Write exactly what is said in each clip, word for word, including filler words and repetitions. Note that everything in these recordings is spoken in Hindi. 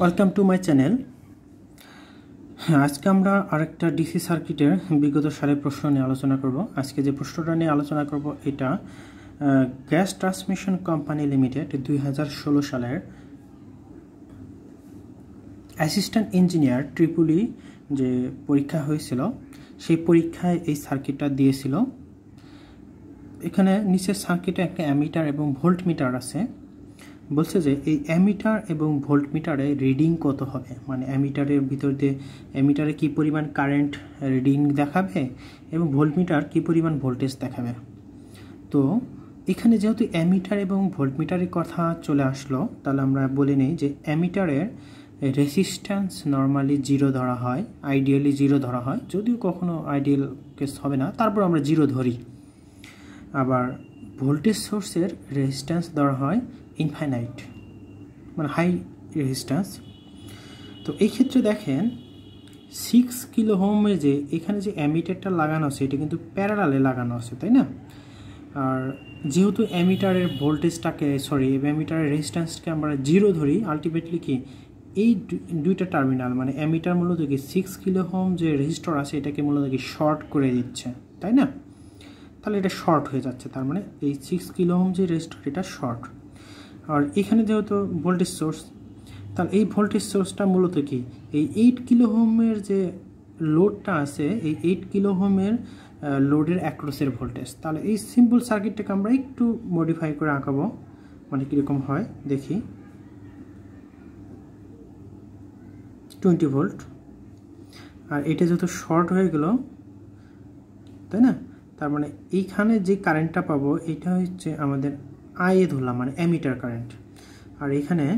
Welcome to my channel. आज के डिसी सार्किटेर विगत साल प्रश्न निये आलोचना करब। आज के जो प्रश्नटा निये आलोचना करब एटा गैस ट्रांसमिशन कम्पानी लिमिटेड दुई हज़ार षोलो सालेर असिस्टेंट इंजिनियर ट्रिपुली जे परीक्षा हयेछिल सेई परीक्षाय एई सार्किटटा दियेछिल। एखाने नीचे सार्किटे एकटा एमिटार एबं भोल्टमिटार आछे। बोलছে যে এই অ্যামিটার এবং ভোল্টমিটারে রিডিং কত হবে, মানে অ্যামিটারের ভিতর দিয়ে অ্যামিটারে কি পরিমাণ কারেন্ট রিডিং দেখাবে এবং ভোল্টমিটার কি পরিমাণ ভোল্টেজ দেখাবে। তো এখানে যেহেতু অ্যামিটার এবং ভোল্টমিটারের কথা চলে আসলো, তাহলে আমরা বলে নেই যে অ্যামিটারের রেজিস্ট্যান্স নর্মালি জিরো ধরা হয়, আইডিয়ালি জিরো ধরা হয়, যদিও কখনো আইডিয়াল কেস হবে না, তারপর আমরা জিরো ধরি। আবার ভোল্টেজ সোর্সের রেজিস্ট্যান্স ধরা হয় इनफाइनाइट मैं हाई रेजिस्टेंस। तो एक क्षेत्र देखें सिक्स किलो होम में जे एखाने जे एमिटार लागानो से ये क्योंकि पैरालाले लागानो से तई ना। और जेहेतु एमिटारे भोल्टेजटा के सरि एमिटारे रेजिस्टेंस के आमरा जिरो धरी, आल्टिमेटली कि एई दुइटा टार्मिनल माने एमिटार मूलत कि सिक्स किलो होम जो रेजिस्टर आछे एटाके मूलत कि शर्ट करे दिच्छे तई ना। ताहले एटा शर्ट हये जाच्छे, तार माने एई सिक्स किलो होम जो रेजिस्टर एटा शर्ट। और ये जेहेतु भोल्टेज सोर्स, ताहले ये भोल्टेज सोर्सटा मूलत कि आठ किलो होमेर जे लोडटा आछे आठ किलो होमेर लोडर अक्रसेर भोल्टेज। ताहले ये सिम्पल सार्किटटाके आमरा एकटू मडिफाई करे आंकबो, माने किरकम हय देखी। बीस भोल्ट और एटा जेहेतु शर्ट हये गेल ताई ना, तार माने एइखाने जे कारेंटटा पाबो एटा हच्छे आमादेर आए धरलाम माने एमिटार कारेंट। और एखाने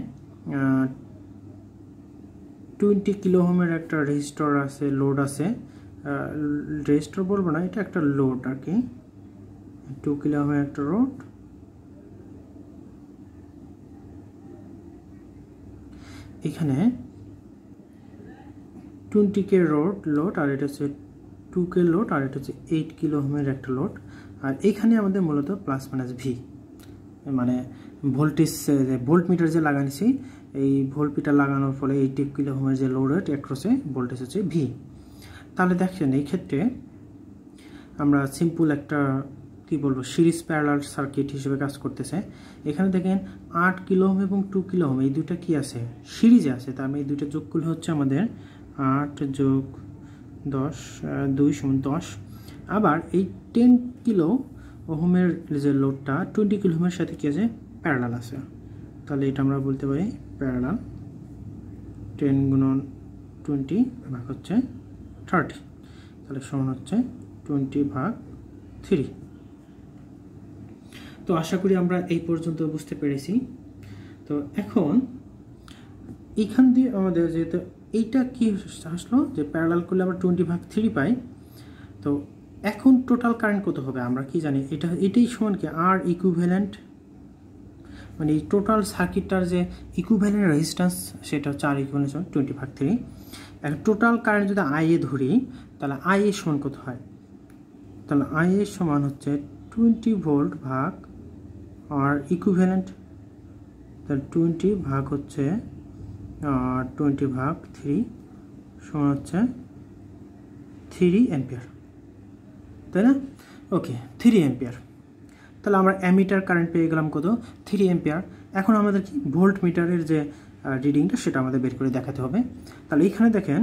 टोन्टी किलो होमेर एकटा रेजिस्टर आछे, लोड आछे, रेजिस्टर बोलबो ना, एटा एकटा लोड आर कि टू किलो होमेर एकटा लोड। एखाने टोन्टी के लोड लोड और एटा हच्छे टू के लोड और एटा हच्छे आठ किलो होमेर एकटा लोड। और एखाने आमादेर मूलत प्लस माइनास भि माने भोल्टेज भोल्टमिटार जो लागानी भोल्टमिटार लागानोर फले आठ किलो होमेर जो लोड अक्रसे भोल्टेज होच्छे भि। ताहले देखें एई क्षेत्रे आमरा सिम्पल एकटा कि बोलबो सीरीज पैरेलल सार्किट हिसेबे काज करतेछे। एखाने देखें आठ किलो होम एबं दो किलो होम एई दुइटा कि आछे सीरीजे आछे, तार माने एई दुइटा जोग करले होच्छे आमादेर आठ जोग दस दुई समान दस। आबार एई दस किलो ओहमेर जो लोडटा बीस किलो ओहमेर साथे कि आछे पैरेलल आछे, ताहले एटा आमरा बोलते पारी पैरेलल। दस गुणन बीस भाग होच्छे तीस, ताहले समान होच्छे बीस भाग तीन। तो आशा करी आमरा एई पर्यन्त बुझते पेरेছি। तो এখন এইখান দিয়ে আমাদের যেটা এইটা কি আসলো যে প্যারালাল করলে আমরা बीस ভাগ तीन পাই। তো এখন টোটাল কারেন্ট কত হবে আমরা কি জানি, এটা এটাই সমান কি আর ইকুইভ্যালেন্ট, মানে এই টোটাল সার্কিটটার যে ইকুইভ্যালেন্ট রেজিস্ট্যান্স সেটা হচ্ছে আর ইকুইভ্যালেন্ট সমান টোয়েন্টি ভাগ থ্রি। এখন টোটাল কারেন্ট যদি আই এ ধরি তাহলে আই এর সমান কত হয়, তাহলে আই এর সমান হচ্ছে টোয়েন্টি ভোল্ট ভাগ আর ইকুইভ্যালেন্ট, তাহলে টোয়েন্টি ভাগ হচ্ছে টোয়েন্টি ভাগ থ্রি সমান হচ্ছে থ্রি অ্যাম্পিয়ার তাই না। ওকে থ্রি অ্যাম্পিয়ার, তাহলে আমরা অ্যামিটার কারেন্ট পেয়ে গেলাম কত থ্রি অ্যাম্পিয়ার। এখন আমাদের কি ভোল্ট মিটারের যে রিডিংটা সেটা আমাদের বের করে দেখাতে হবে। তাহলে এইখানে দেখেন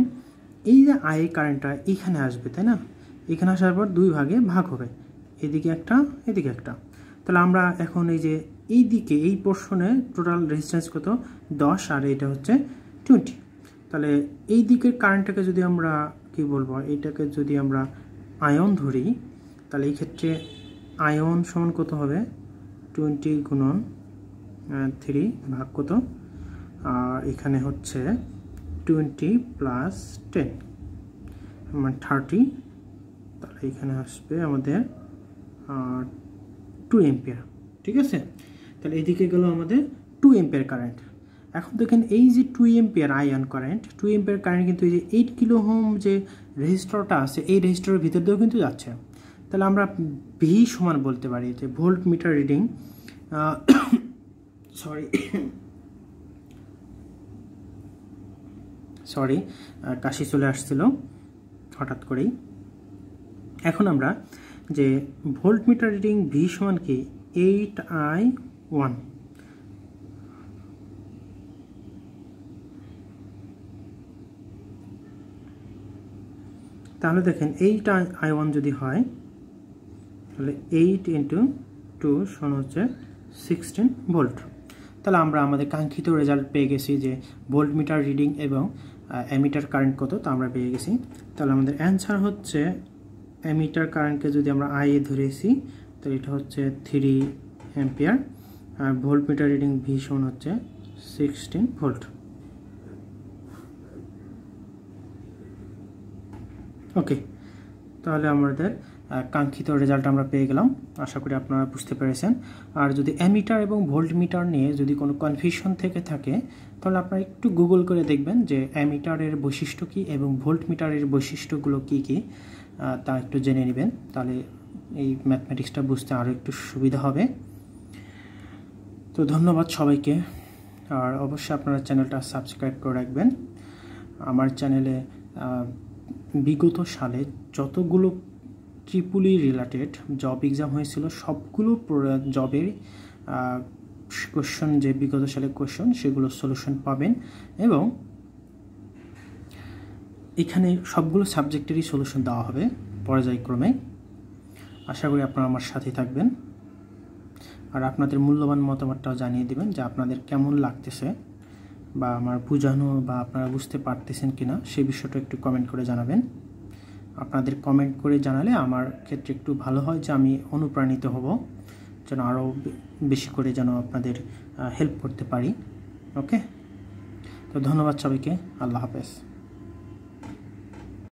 এই যে আই কারেন্টটা এইখানে আসবে তাই না, এখানে আসার পর দুই ভাগে ভাগ হবে, এদিকে একটা এদিকে একটা। তাহলে আমরা এখন এই যে এই দিকে এই পোর্শনে টোটাল রেজিস্ট্যান্স কত দশ আর এটা হচ্ছে টোয়েন্টি। তাহলে এই দিকের কারেন্টটাকে যদি আমরা কি বলবো, এটাকে যদি আমরা आयन धरी ताहले एई क्षेत्रे आयन समान कत होबे बीस गुणन तीन भाग कत, आर एखाने होच्छे बीस प्लस दस मान तीस, ताहले एखाने आसबे आमादेर दो एम्पियर। ठीक आछे, ताहले एदिके गेलो आमादेर दो एम्पियर कारेंट। এখন দেখেন এই যে টু এম্পিয়ার আয়ন কারেন্ট, টু এম্পিয়ার কারেন্ট কিন্তু এই যে আট কিলো ওহম যে রেজিস্টরটা আছে এই রেজিস্টরের ভিতর দিয়েও কিন্তু যাচ্ছে। তাহলে আমরা ভি সমান বলতে পারি যে volt meter reading sorry sorry काशी चले आसछिलो हठात् करेई। एखन आमरा जे भोल्टमिटार रिडिंग भि समान कि एट आई वन ताहले देखें एट आई वन जदि हय ताहले एट इंटू टू समान होच्छे सिक्सटीन भोल्ट। ताहले आमरा आमादेर कांक्षित रेजाल्ट पेये गेछि जे भोल्टमिटार रिडिंग एबं एमिटार कारेंट कत ता आमरा पेये गेछि। ताहले आमादेर आंसर होच्छे एमिटार कारेंटके जदि आमरा आई ए धरेछि ताहले एटा होच्छे थ्री एम्पियार और भोल्टमिटार रिडिंग भि समान होच्छे सिक्सटीन भोल्ट। ओके ताहले आमादेर कांक्षित रेजाल्ट आमरा पेये गेलाम। आशा करी आपनारा बुझते पेरेछेन। और जदि एमिटार एबं भोल्टमिटार निये जदि कोनो कनफिउशन थेके थाके ताहले आपनारा एकटु गुगल करे देखबेन जे एमिटारेर बैशिष्ट्य कि एबं भोल्टमिटारेर बैशिष्ट्यगुलो कि कि ता एकटु जेने नेबेन। ताहले এই ম্যাথমেটিক্সটা বুঝতে আরো একটু সুবিধা হবে। তো ধন্যবাদ সবাইকে। আর অবশ্যই আপনারা চ্যানেলটা সাবস্ক্রাইব করে রাখবেন। আমার চ্যানেলে বিগত সালে যতগুলো triple E related job exam হয়েছিল সবগুলো জবের কোশ্চেন যে বিগত সালে কোশ্চেন সেগুলো সলিউশন পাবেন এবং এখানে সবগুলো সাবজেক্টেরই সলিউশন দেওয়া হবে পর্যায়ক্রমে। आशा करी अपना आमार साथे थाकबेन और आपनादेर मूल्यवान मतामतटाओ जानिए दिबेन जे आपनादेर केमन लागतेछे बा आमार बुझानो बा आपनारा बुझते पारतेछेन किना सेई बिषयटा एकटु कमेंट करे जानाबेन। आपनादेर कमेंट करे जानाले आमार क्षेत्रे एकटु भालो हय जे आमी अनुप्राणित हब जेन आरो बेशी करे जेन आपनादेर हेल्प करते पारी। ओके तो धन्यवाद सबाइके। आल्लाह हाफेज।